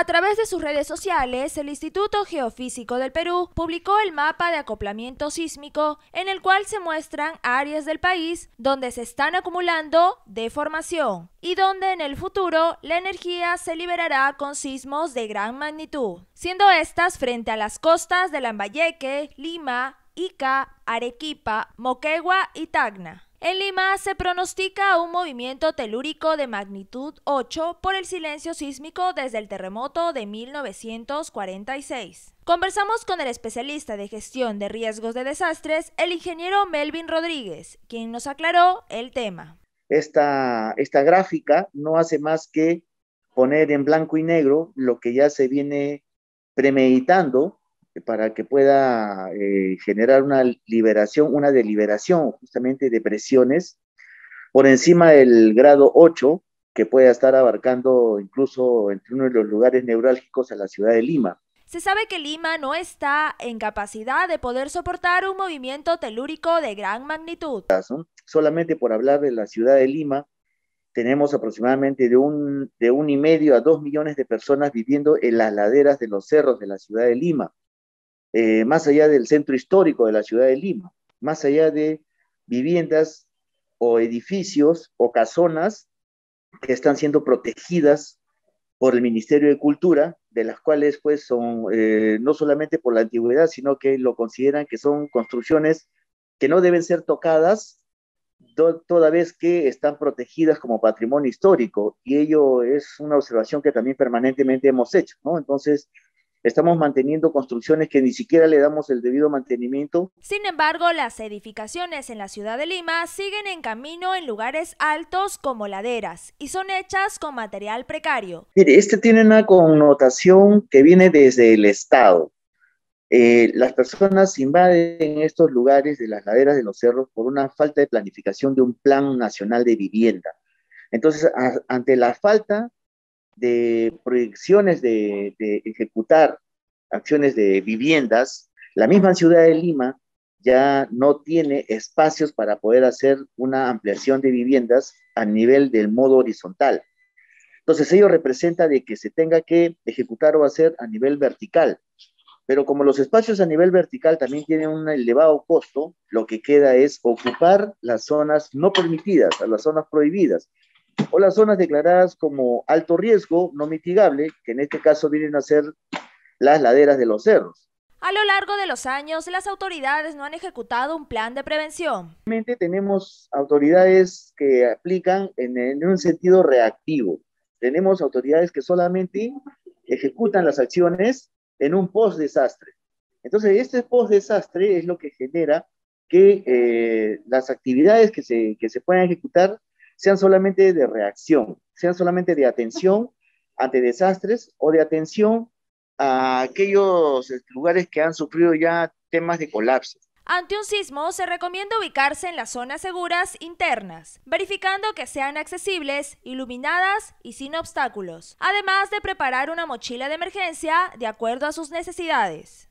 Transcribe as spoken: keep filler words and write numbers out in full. A través de sus redes sociales, el Instituto Geofísico del Perú publicó el mapa de acoplamiento sísmico, en el cual se muestran áreas del país donde se están acumulando deformación y donde en el futuro la energía se liberará con sismos de gran magnitud, siendo estas frente a las costas de Lambayeque, Lima, Ica, Arequipa, Moquegua y Tacna. En Lima se pronostica un movimiento telúrico de magnitud ocho por el silencio sísmico desde el terremoto de mil novecientos cuarenta y seis. Conversamos con el especialista de gestión de riesgos de desastres, el ingeniero Melvin Rodríguez, quien nos aclaró el tema. Esta, esta gráfica no hace más que poner en blanco y negro lo que ya se viene premeditando para que pueda eh, generar una liberación, una deliberación justamente de presiones por encima del grado ocho, que pueda estar abarcando incluso entre uno de los lugares neurálgicos a la ciudad de Lima. Se sabe que Lima no está en capacidad de poder soportar un movimiento telúrico de gran magnitud. Solamente por hablar de la ciudad de Lima, tenemos aproximadamente de un, de un y medio a dos millones de personas viviendo en las laderas de los cerros de la ciudad de Lima. Eh, más allá del centro histórico de la ciudad de Lima, más allá de viviendas o edificios o casonas que están siendo protegidas por el Ministerio de Cultura, de las cuales pues son, eh, no solamente por la antigüedad, sino que lo consideran que son construcciones que no deben ser tocadas, to- toda vez que están protegidas como patrimonio histórico, y ello es una observación que también permanentemente hemos hecho, ¿no? Entonces, estamos manteniendo construcciones que ni siquiera le damos el debido mantenimiento. Sin embargo, las edificaciones en la ciudad de Lima siguen en camino en lugares altos como laderas y son hechas con material precario. Mire, este tiene una connotación que viene desde el Estado. Eh, las personas invaden estos lugares de las laderas de los cerros por una falta de planificación de un plan nacional de vivienda. Entonces, a, ante la falta de proyecciones de, de ejecutar acciones de viviendas, la misma ciudad de Lima ya no tiene espacios para poder hacer una ampliación de viviendas a nivel del modo horizontal. Entonces ello representa de que se tenga que ejecutar o hacer a nivel vertical, pero como los espacios a nivel vertical también tienen un elevado costo, lo que queda es ocupar las zonas no permitidas, las zonas prohibidas, o las zonas declaradas como alto riesgo no mitigable, que en este caso vienen a ser las laderas de los cerros. A lo largo de los años, las autoridades no han ejecutado un plan de prevención. Realmente tenemos autoridades que aplican en, en un sentido reactivo. Tenemos autoridades que solamente ejecutan las acciones en un post-desastre. Entonces, este post-desastre es lo que genera que eh, las actividades que se, que se puedan ejecutar sean solamente de reacción, sean solamente de atención ante desastres o de atención a aquellos lugares que han sufrido ya temas de colapso. Ante un sismo se recomienda ubicarse en las zonas seguras internas, verificando que sean accesibles, iluminadas y sin obstáculos, además de preparar una mochila de emergencia de acuerdo a sus necesidades.